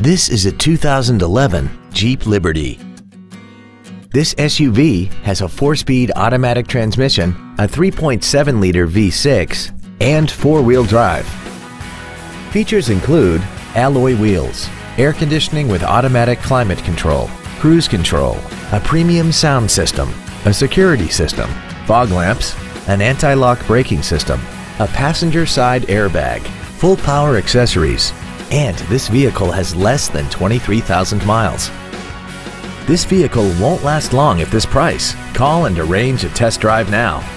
This is a 2011 Jeep Liberty. This SUV has a 4-speed automatic transmission, a 3.7-liter V6, and 4-wheel drive. Features include alloy wheels, air conditioning with automatic climate control, cruise control, a premium sound system, a security system, fog lamps, an anti-lock braking system, a passenger side airbag, full power accessories, and this vehicle has less than 23,000 miles. This vehicle won't last long at this price. Call and arrange a test drive now.